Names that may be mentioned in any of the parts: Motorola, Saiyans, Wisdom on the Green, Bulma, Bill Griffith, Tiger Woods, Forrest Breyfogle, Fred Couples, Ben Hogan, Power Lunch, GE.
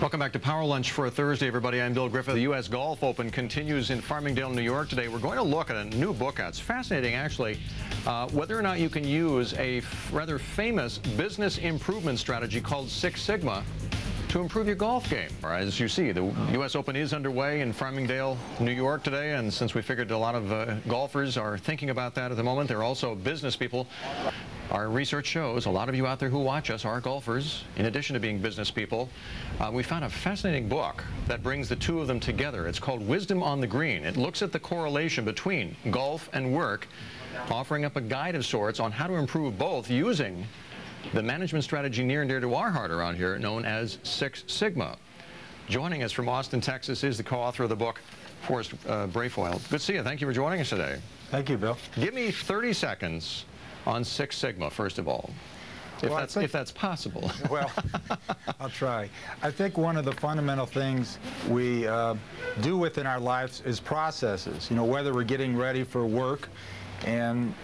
Welcome back to Power Lunch for a Thursday, everybody. I'm Bill Griffith. The U.S. Golf Open continues in Farmingdale, New York today. We're going to look at a new book out. It's fascinating, actually, whether or not you can use a rather famous business improvement strategy called Six Sigma to improve your golf game. Or as you see, the U.S. Open is underway in Farmingdale, New York today, and since we figured a lot of golfers are thinking about that at the moment, they're also business people. Our research shows a lot of you out there who watch us are golfers, in addition to being business people. We found a fascinating book that brings the two of them together. It's called Wisdom on the Green. It looks at the correlation between golf and work, offering up a guide of sorts on how to improve both using the management strategy near and dear to our heart around here, known as Six Sigma. Joining us from Austin, Texas, is the co-author of the book, Forrest Breyfogle. Good to see you. Thank you for joining us today. Thank you, Bill. Give me 30 seconds on Six Sigma, first of all, if that's possible. Well, I'll try. I think one of the fundamental things we do within our lives is processes. You know, whether we're getting ready for work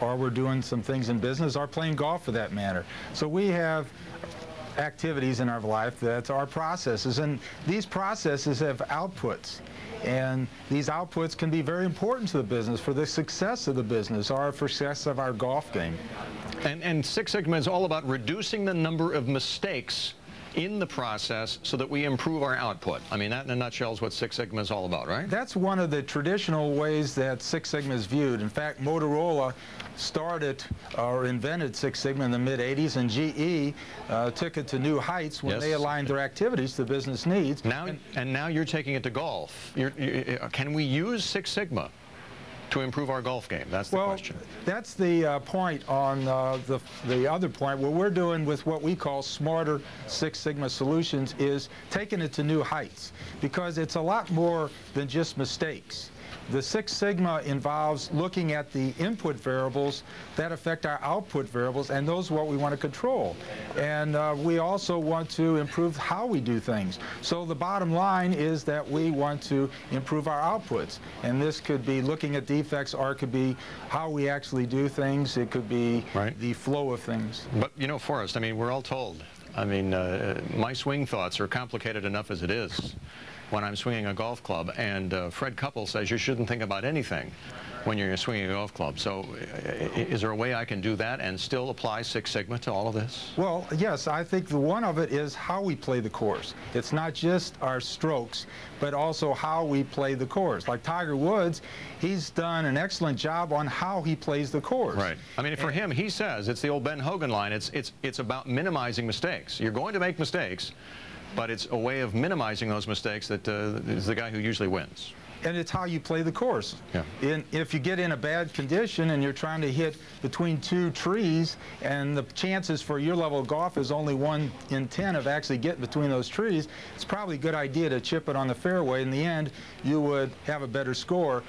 or we're doing some things in business or playing golf for that matter. So we have activities in our life that's our processes, and these processes have outputs, and these outputs can be very important to the business for the success of the business or for success of our golf game. And Six Sigma is all about reducing the number of mistakes in the process so that we improve our output. I mean, that in a nutshell is what Six Sigma is all about, right? That's one of the traditional ways that Six Sigma is viewed. In fact, Motorola started or invented Six Sigma in the mid-'80s, and GE took it to new heights when they aligned their activities to business needs. And now you're taking it to golf. Can we use Six Sigma to improve our golf game? That's the question. That's the point on the other point. What we're doing with what we call smarter Six Sigma solutions is taking it to new heights, because it's a lot more than just mistakes. The Six Sigma involves looking at the input variables that affect our output variables, and those are what we want to control. And we also want to improve how we do things. So the bottom line is that we want to improve our outputs. And this could be looking at defects, or it could be how we actually do things. It could be the flow of things. But, you know, Forrest, I mean, we're all told. I mean, my swing thoughts are complicated enough as it is when I'm swinging a golf club, and Fred Couples says you shouldn't think about anything when you're swinging a golf club. So is there a way I can do that and still apply Six Sigma to all of this? Well, yes, I think one of it is how we play the course. It's not just our strokes, but also how we play the course. Like Tiger Woods, he's done an excellent job on how he plays the course. Right. I mean, for him, he says, it's the old Ben Hogan line, it's about minimizing mistakes. You're going to make mistakes, but it's a way of minimizing those mistakes that is the guy who usually wins. And it's how you play the course. Yeah. If you get in a bad condition and you're trying to hit between two trees, and the chances for your level of golf is only 1 in 10 of actually getting between those trees, it's probably a good idea to chip it on the fairway. In the end, you would have a better score.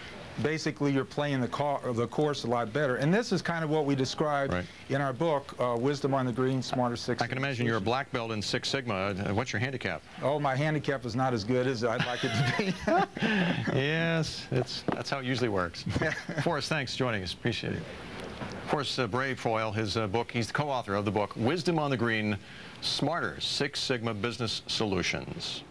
Basically, you're playing the course a lot better. And this is kind of what we described in our book, Wisdom on the Green, Smarter Six Sigma. I can imagine you're a black belt in Six Sigma. What's your handicap? Oh, my handicap is not as good as I'd like it to be. Yes, that's how it usually works. Forrest, thanks for joining us. Appreciate it. Forrest Breyfogle, his book, he's the co-author of the book, Wisdom on the Green, Smarter Six Sigma Business Solutions.